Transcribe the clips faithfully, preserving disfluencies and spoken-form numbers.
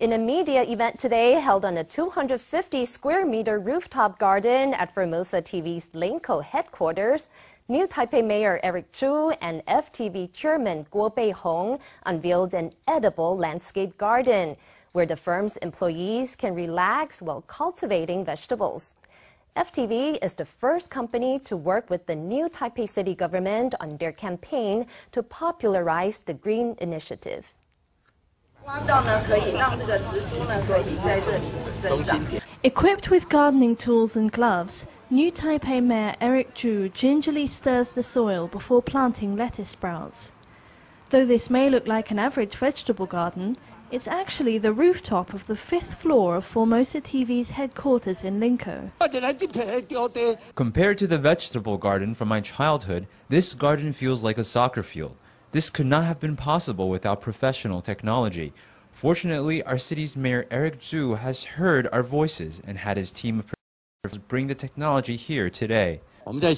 In a media event today held on a two hundred fifty square meter rooftop garden at Formosa T V's Linkou headquarters, New Taipei Mayor Eric Chu and F T V Chairman Kuo Bei-hong unveiled an edible landscape garden where the firm's employees can relax while cultivating vegetables. F T V is the first company to work with the New Taipei City government on their campaign to popularize the green initiative. Equipped with gardening tools and gloves, New Taipei Mayor Eric Chu gingerly stirs the soil before planting lettuce sprouts. Though this may look like an average vegetable garden, it's actually the rooftop of the fifth floor of Formosa T V's headquarters in Linkou. Compared to the vegetable garden from my childhood, this garden feels like a soccer field. This could not have been possible without professional technology. Fortunately, our city's mayor Eric Chu has heard our voices and had his team of professionals bring the technology here today. In two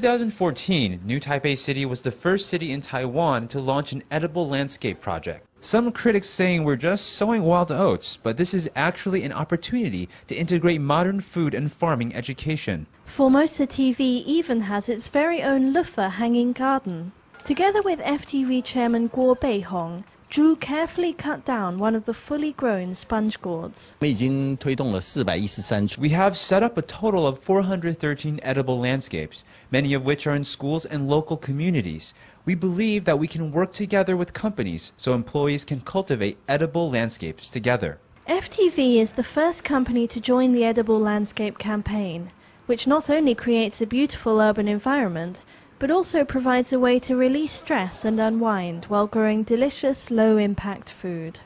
thousand fourteen, New Taipei City was the first city in Taiwan to launch an edible landscape project. Some critics saying we're just sowing wild oats, but this is actually an opportunity to integrate modern food and farming education. Formosa T V even has its very own Luffa hanging garden. Together with F T V Chairman Kuo Bei-hong, Chu carefully cut down one of the fully grown sponge gourds. We have set up a total of four hundred thirteen edible landscapes, many of which are in schools and local communities. We believe that we can work together with companies so employees can cultivate edible landscapes together. F T V is the first company to join the Edible Landscape campaign, which not only creates a beautiful urban environment, but also provides a way to release stress and unwind while growing delicious, low-impact food.